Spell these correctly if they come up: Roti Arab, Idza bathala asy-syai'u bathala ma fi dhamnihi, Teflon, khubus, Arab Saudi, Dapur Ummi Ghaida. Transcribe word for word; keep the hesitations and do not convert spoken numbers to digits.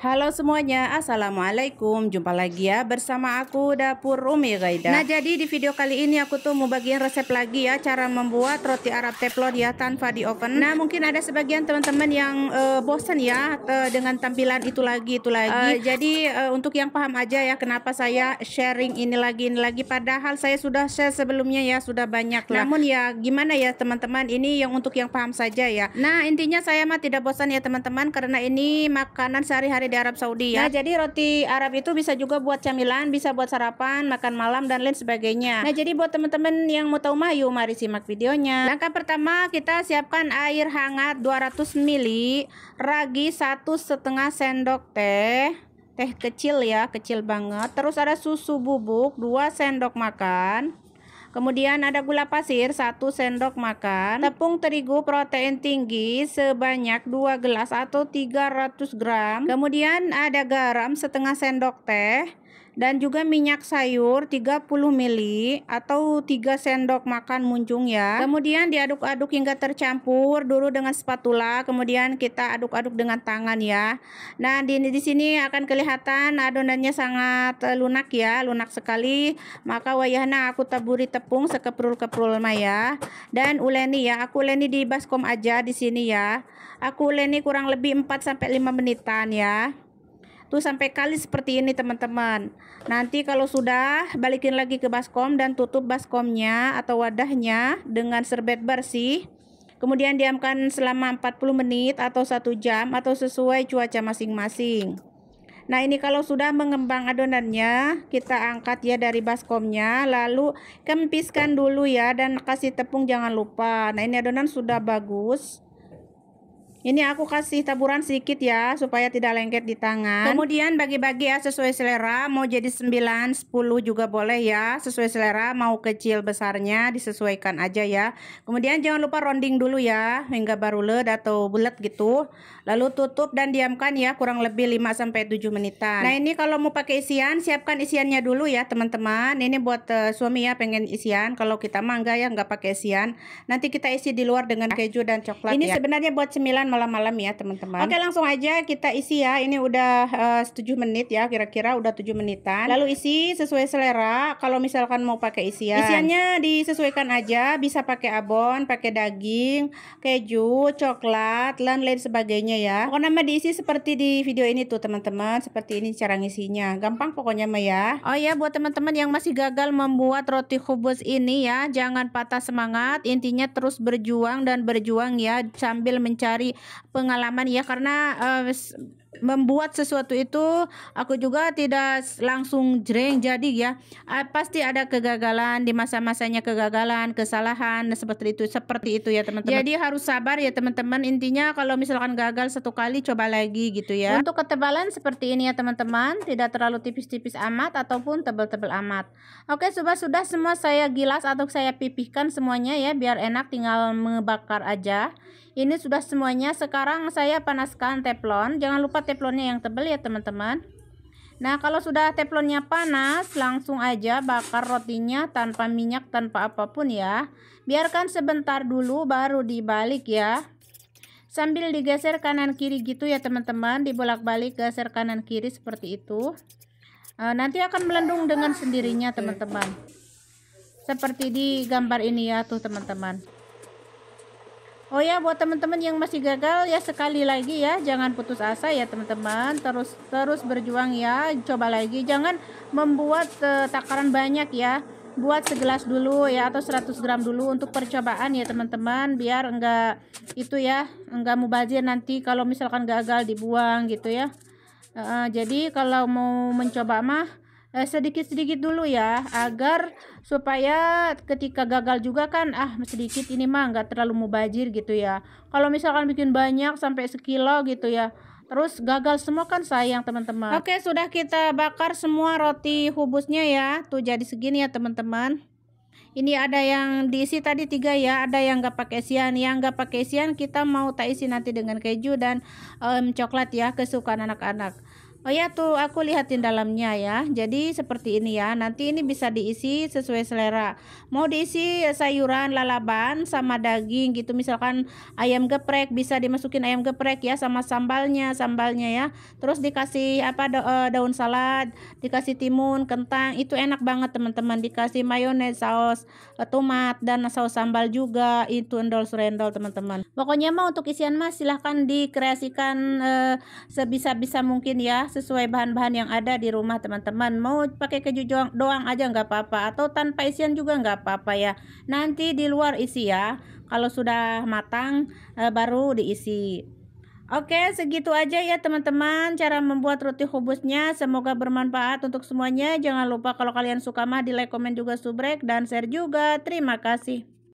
Halo semuanya, assalamualaikum. Jumpa lagi ya bersama aku Dapur Ummi Ghaida. Nah, jadi di video kali ini aku tuh mau bagiin resep lagi ya, cara membuat roti Arab teflon ya tanpa di oven. Nah, mungkin ada sebagian teman-teman yang uh, bosan ya uh, dengan tampilan itu lagi itu lagi. Uh, jadi uh, untuk yang paham aja ya, kenapa saya sharing ini lagi ini lagi. Padahal saya sudah share sebelumnya ya, sudah banyak lah. Namun ya gimana ya teman-teman, ini yang untuk yang paham saja ya. Nah, intinya saya mah tidak bosan ya teman-teman, karena ini makanan sehari-hari di Arab Saudi ya. Nah, jadi roti Arab itu bisa juga buat camilan, bisa buat sarapan, makan malam, dan lain sebagainya. Nah, jadi buat teman-teman yang mau tahu mah, yuk mari simak videonya. Langkah pertama, kita siapkan air hangat dua ratus mililiter, ragi satu setengah sendok teh, teh kecil ya, kecil banget. Terus ada susu bubuk dua sendok makan. Kemudian ada gula pasir satu sendok makan, tepung terigu protein tinggi sebanyak dua gelas atau tiga ratus gram. Kemudian ada garam setengah sendok teh dan juga minyak sayur tiga puluh mililiter atau tiga sendok makan munjung ya. Kemudian diaduk-aduk hingga tercampur dulu dengan spatula, kemudian kita aduk-aduk dengan tangan ya. Nah, di di sini akan kelihatan adonannya sangat lunak ya, lunak sekali. Maka wayahna aku taburi tepung sekeprul-keprul mah ya. Dan uleni ya, aku uleni di baskom aja di sini ya. Aku uleni kurang lebih empat sampai lima menitan ya. Tuh sampai kali seperti ini teman-teman. Nanti kalau sudah, balikin lagi ke baskom dan tutup baskomnya atau wadahnya dengan serbet bersih. Kemudian diamkan selama empat puluh menit atau satu jam atau sesuai cuaca masing-masing. Nah, ini kalau sudah mengembang adonannya, kita angkat ya dari baskomnya, lalu kempiskan dulu ya dan kasih tepung jangan lupa. Nah, ini adonan sudah bagus. Ini aku kasih taburan sedikit ya, supaya tidak lengket di tangan. Kemudian bagi-bagi ya sesuai selera, mau jadi sembilan, sepuluh juga boleh ya. Sesuai selera, mau kecil besarnya disesuaikan aja ya. Kemudian jangan lupa rounding dulu ya, hingga baru led atau bulat gitu. Lalu tutup dan diamkan ya, kurang lebih lima sampai tujuh menitan. Nah, ini kalau mau pakai isian, siapkan isiannya dulu ya teman-teman. Ini buat uh, suami ya, pengen isian. Kalau kita mangga ya, nggak pakai isian. Nanti kita isi di luar dengan keju dan coklat. Ini ya sebenarnya buat cemilan malam-malam ya teman-teman. Oke, langsung aja kita isi ya. Ini udah uh, tujuh menit ya, kira-kira udah tujuh menitan. Lalu isi sesuai selera. Kalau misalkan mau pakai isian, isiannya disesuaikan aja, bisa pakai abon, pakai daging, keju, coklat, dan lain sebagainya ya. Pokoknya mah diisi seperti di video ini tuh teman-teman. Seperti ini cara ngisinya, gampang pokoknya mah ya. Oh ya, buat teman-teman yang masih gagal membuat roti khubus ini ya, jangan patah semangat. Intinya terus berjuang dan berjuang ya, sambil mencari pengalaman ya, karena uh, membuat sesuatu itu aku juga tidak langsung jreng jadi ya. Uh, pasti ada kegagalan, di masa-masanya kegagalan, kesalahan seperti itu seperti itu ya teman-teman. Jadi harus sabar ya teman-teman. Intinya kalau misalkan gagal satu kali, coba lagi gitu ya. Untuk ketebalan seperti ini ya teman-teman, tidak terlalu tipis-tipis amat ataupun tebal-tebal amat. Oke, sudah sudah semua saya gilas atau saya pipihkan semuanya ya, biar enak tinggal membakar aja. Ini sudah semuanya. Sekarang saya panaskan teflon. Jangan lupa teflonnya yang tebal ya teman-teman. Nah, kalau sudah teflonnya panas, langsung aja bakar rotinya tanpa minyak, tanpa apapun ya. Biarkan sebentar dulu baru dibalik ya. Sambil digeser kanan kiri gitu ya teman-teman. Dibolak-balik, geser kanan kiri seperti itu. E, nanti akan melendung dengan sendirinya teman-teman. Seperti di gambar ini ya tuh teman-teman. Oh ya, buat teman-teman yang masih gagal ya, sekali lagi ya, jangan putus asa ya teman-teman, terus terus berjuang ya, coba lagi. Jangan membuat uh, takaran banyak ya, buat segelas dulu ya atau seratus gram dulu untuk percobaan ya teman-teman, biar enggak itu ya, enggak mubazir nanti kalau misalkan gagal dibuang gitu ya. Uh, uh, jadi kalau mau mencoba mah sedikit-sedikit dulu ya, agar supaya ketika gagal juga kan, ah sedikit ini mah nggak terlalu mubazir gitu ya. Kalau misalkan bikin banyak sampai sekilo gitu ya, terus gagal semua kan sayang teman-teman. Oke, sudah kita bakar semua roti khubusnya ya, tuh jadi segini ya teman-teman. Ini ada yang diisi tadi tiga ya, ada yang nggak pakai isian. Yang nggak pakai isian kita mau tak isi nanti dengan keju dan um, coklat ya, kesukaan anak-anak. Oh ya, tuh aku lihatin dalamnya ya. Jadi seperti ini ya. Nanti ini bisa diisi sesuai selera. Mau diisi sayuran lalaban sama daging gitu. Misalkan ayam geprek, bisa dimasukin ayam geprek ya sama sambalnya, sambalnya ya. Terus dikasih apa da daun salad, dikasih timun, kentang. Itu enak banget teman-teman. Dikasih mayones, saus tomat dan saus sambal juga. Itu endol serendol teman-teman. Pokoknya mah untuk isian mas silahkan dikreasikan eh, sebisa-bisa mungkin ya, sesuai bahan-bahan yang ada di rumah teman-teman. Mau pakai keju doang aja nggak apa-apa, atau tanpa isian juga nggak apa-apa ya. Nanti di luar isi ya, kalau sudah matang eh, baru diisi. Oke, segitu aja ya teman-teman cara membuat roti khubusnya. Semoga bermanfaat untuk semuanya. Jangan lupa kalau kalian suka mah di like, komen juga, subrek dan share juga. Terima kasih.